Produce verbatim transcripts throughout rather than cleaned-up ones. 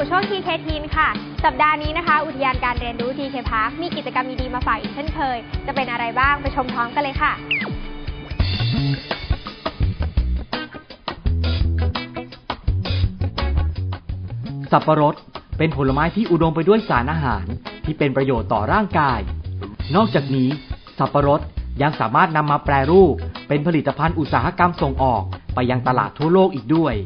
สู่ช่วง ที เค Teen ค่ะสัปดาห์นี้นะคะอุทยานการเรียนรู้ ที เค Park มีกิจกรรมดีๆมาฝากอีกเช่นเคยจะเป็นอะไรบ้างไปชมพร้อมกันเลยค่ะสับปะรดเป็นผลไม้ที่อุดมไปด้วยสารอาหารที่เป็นประโยชน์ต่อร่างกายนอกจากนี้สับปะรดยังสามารถนำมาแปรรูปเป็นผลิตภัณฑ์อุตสาหกรรมส่งออกไปยังตลาดทั่วโลกอีกด้วย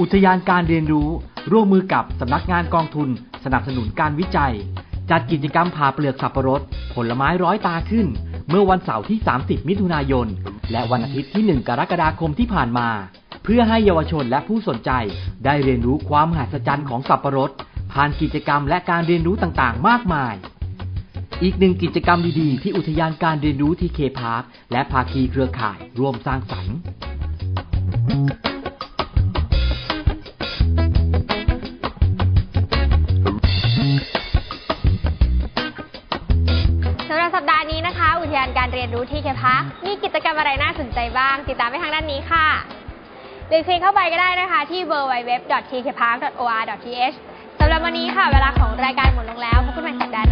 อุทยานการเรียนรู้ร่วมมือกับสำนักงานกองทุนสนับสนุนการวิจัยจัดกิจกรรมผ่าเปลือกสับปะรดผลไม้ร้อยตาขึ้นเมื่อวันเสาร์ที่สามสิบมิถุนายนและวันอาทิตย์ที่หนึ่งกรกฎาคมที่ผ่านมาเพื่อให้เยาวชนและผู้สนใจได้เรียนรู้ความมหัศจรรย์ของสับปะรดผ่านกิจกรรมและการเรียนรู้ต่างๆมากมายอีกหนึ่งกิจกรรมดีๆที่อุทยานการเรียนรู้ ที เค Park และภาคีเครือข่ายร่วมสร้างสรรค์สำหรับสัปดาห์นี้นะคะอุทยานการเรียนรู้ ที เค Park มีกิจกรรมอะไรน่าสนใจบ้างติดตามไปทางด้านนี้ค่ะหรือคลิกเข้าไปก็ได้นะคะที่ ดับเบิลยู ดับเบิลยู ดับเบิลยู ดอท ที เค พาร์ค ดอท โอ อาร์ ดอท ที เอช สำหรับวันนี้ค่ะเวลาของรายการหมดลงแล้วพบกันใหม่สัปดาห์หน้า